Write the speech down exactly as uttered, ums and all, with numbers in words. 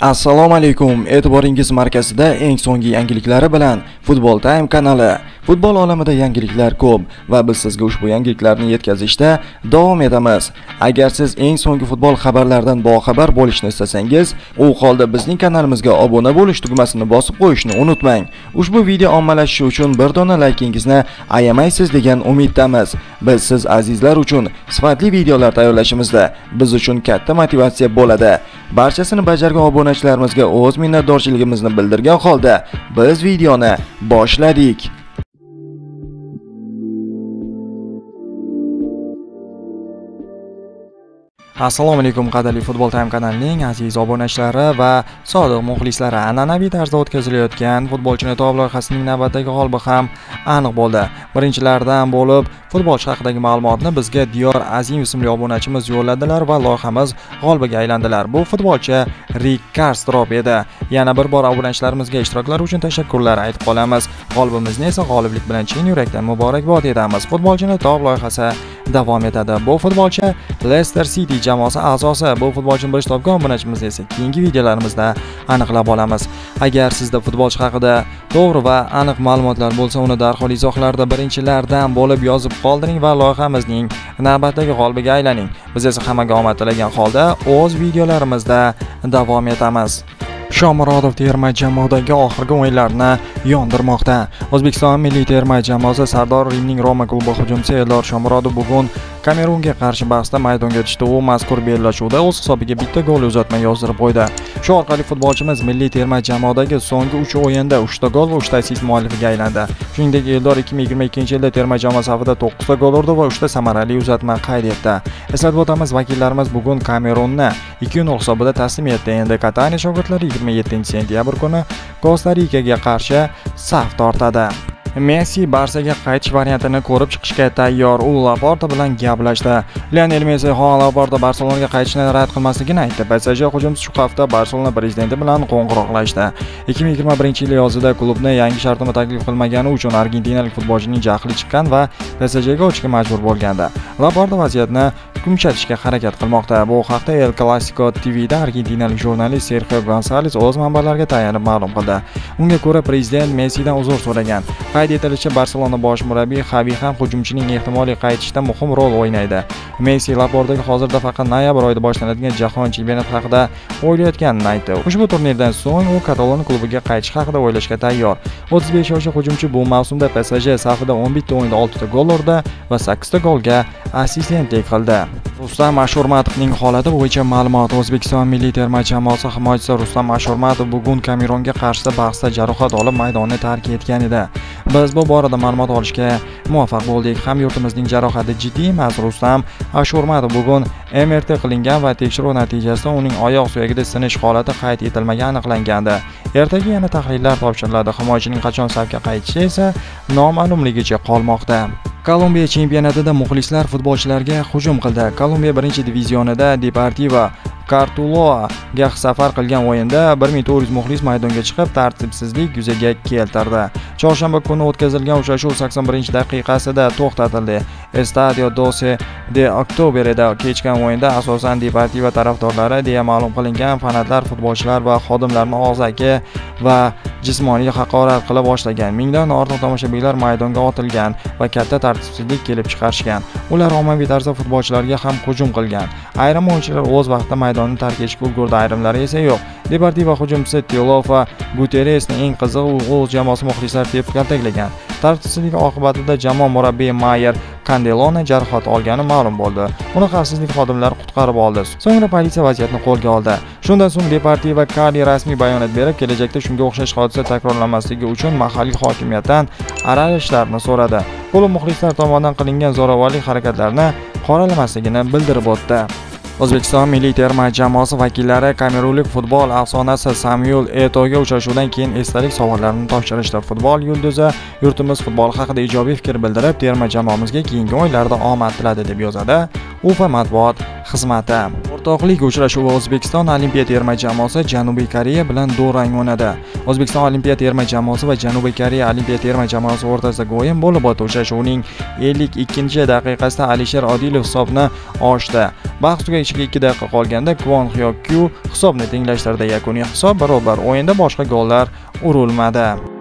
Assalomu alaykum, e'tiboringiz markazida eng so'nggi yangiliklari bilan Football Time kanali. Futbol olamida yangiliklar ko'p va biz sizga ushbu yangiliklarni yetkazishda davom etamiz. Agar siz eng so'nggi futbol xabarlaridan boxabar bo'lishni istasangiz, u holda bizning kanalimizga obuna bo'lish tugmasini bosib qo'yishni unutmang. Ushbu video ommalashishi uchun bir dona likingizni ayamaysiz degan umiddamiz. Biz siz azizlar uchun sifatli videolar tayyorlashimizda biz uchun katta motivatsiya bo'ladi. Barchasini bajargan obuna Obunachilarimizga o'z minnatdorchiligimizni bildirgan holda biz videoni boshladik. Assalomu alaykum qadrli Football Time kanalining aziz obunachilari va sodiq muxlislari. An'anaviy tarzda o'tkazilayotgan futbolchini to'p loyihasining navbatdagi g'olibi ham aniq bo'ldi. Birinchilardan bo'lib futbolchi haqidagi ma'lumotni bizga Diyor Azim ismli obunachimiz yo'lladilar va loyihamiz g'olibiga aylandilar. Bu futbolchi Ricardo Rob edi. Yana bir bor obunachilarimizga ishtiroklari uchun tashakkurlar aytib qolamiz. G'olibimizni esa g'oliblik bilan chin yurakdan muborakbod etamiz. Futbolchini to'p loyihasi davom etadi. Bu futbolchi Leicester City jamoasi a'zosi. Bu futbolchini bir topgan obunachimizni esa keyingi videolarimizda aniqlab olamiz. Agar sizda futbolchi haqida to'g'ri va aniq ma'lumotlar bo'lsa, uni darhol izohlarda birinchilardan bo'lib yozib qoldiring va loyihamizning navbatdagi g'olibiga aylaning. Biz esa hammaga omad tilagan holda o'z videolarimizda davom etamiz. Shomurodov terma jamoadagi oxirgi o'yinlarni yondirmoqda. O'zbekiston milliy terma jamoasi Sardar Rinning Roma klubi hujumchisi Eldor Shomurodov bugun Kamerunga qarshi bahsda maydonga tushdi. U mazkur bellashuvda o'z hisobiga bitta gol uzatma yozdirib qo'ydi. Shu orqali futbolchimiz milliy terma jamoadagi so'nggi uch o'yinda uch ta gol va uch ta assist muallifiga aylandi. Shuningdek, Eldor ikki ming yigirma ikkinchi yilda terma jamoa safida to'qqiz ta gol urdi va uch ta samarali uzatma qayd etdi. Eslatib o'tamiz, vakillarimiz bugun Kamerunni ikki nol hisobida taslim etdi. Endi Kataniya shogirdlari yigirma yettinchi sentyabr kuni Costa Rikaga qarshi saf tortadi. Messi Barçaga qaytish variantini ko'rib chiqishga tayyor. U Laporta bilan gaplashdi. Lionel Messi ham Laporta Barselonaga qaytishni rad qilmasligini aytdi. P S G hujumchisi shu hafta Barselona prezidenti bilan qo'ng'iroqlashdi. ikki ming yigirma birinchi yil yozida klubni yangi shartnoma taklif qilmagani uchun argentinalik futbolchining jahli chiqqan va P S G ga o'tishga majbur bo'lgandi. Laporta vaziyatni yumshatishga harakat qilmoqda. Bu haqda El Clasico T V'da argentinalik jurnalist Serhi Vansales o'z manbalariga tayanib ma'lum qildi. Unga ko'ra, prezident Messidan uzr so'ragan. Qayd etilishicha, Barselona bosh murabbiyi Xavi ham hujumchining ehtimoliy qaytishda muhim rol o'ynaydi. Messi Laportaga hozirda faqat noyabr oyida boshlanadigan Jahon chempionati haqida o'ylayotganini aytdi. Ushbu turnirdan so'ng u Katalon klubiga qaytish haqida o'ylashga tayyor. o'ttiz besh yoshli hujumchi bu mavsumda P S G safida o'n bir ta o'yinda olti ta gol urdi va sakkiz ta golga assistentlik qildi. Rustam Ashurmatovning holati bo'yicha ma'lumot. O'zbekiston milliy terma jamoasi himoyachisi Rustam Ashurmatov bugun Kamerunga qarshi bahsda jarohat olib maydonni tark etgan edi. Biz bu borada ma'lumot olishga muvaffaq bo'ldik. Hamyurtimizning jarohati jiddiy emas. Rustam Ashurmatov bugun M R T qilingan va tekshiruv natijasida uning oyoq suyagida sinish holati qayd etilmagani aniqlangandi. Ertaga yana tahlillar topshiriladi. Himoyachining qachon safga qaytishi esa noma'lumligicha qolmoqda. Kolumbiya chempionatida muxlislar futbolchilarga hujum qildi. Kolumbiya birinchi divizionida Depativa Kartuloga safar qilgan o'yinda bir ming to'rt yuz muxlis maydonga chiqib, tartibsizlik yuzaga keltirdi. Chorshanba kuni o'tkazilgan uchrashuv sakson birinchi daqiqasida to'xtatildi. Estadio dose de Oktobreda kechgan o'yinda asosan Depativa tarafdorlari deya ma'lum qilingan fanatlar futbolchilar va xodimlarni og'zaki va jismoniy haqorat qila boshlagan. Mingdan ortiq tomoshabinlar maydonga otilgan va katta tartibsizlik kelib chiqarishgan. Ular ommaviy tarzda futbolchilarga ham hujum qilgan. Ayrim o'yinchilar o'z vaqtida maydonni tark etishga ulgurdi, ayrimlari esa yo'q. Deportivo hujumchisi Tilofa Guterresni eng qizig'i o'z jamoasi muxlislari tepib kaltaklagan. Tartibsizlik oqibatida jamoa murabbiyi Mayer Candelona jarohat olgani ma'lum bo'ldi. Uni xavfsizlik xodimlari qutqarib oldi. So'ngra politsiya vaziyatni qo'lga oldi. Shundan so'ng Deportivo Cali rasmiy bayonot berib, kelajakda shunga o'xshash hodisa takrorlanmasligi uchun mahalliy hokimiyatdan aralashishlarni so'radi. Klub muxlislar tomonidan qilingan zo'ravonlik harakatlarini qoralamasligini bildirib o'tdi. O'zbekiston milliy terma jamoasi vakillari kamerunlik futbol afsonasi Samuel Eto'ga uchrashuvdan keyin esdalik sovg'alarini topshirishdi. Futbol yulduzi yurtimiz futbol haqida ijobiy fikr bildirib, terma jamoamizga keyingi o'yinlarda omad tiladi deb yozadi UEFA matbuot xizmati. O'rtoqlik uchrashuvi O'zbekiston Olimpiya terma jamoasi Janubiy Koreya bilan durang o'ynadi. O'zbekiston Olimpiya terma jamoasi va Janubiy Koreya Olimpiya terma jamoasi o'rtasidagi o'yin bo'lib o'tgan uchrashuvning ellik ikkinchi daqiqasida Alisher Odilov hisobni ochdi. Bahs tugashiga ikki daqiqa qolganda Kwon Hyok-kyu hisobni tenglashtirdi. Yakuniy hisob barobar. O'yinda boshqa gollar urilmadi.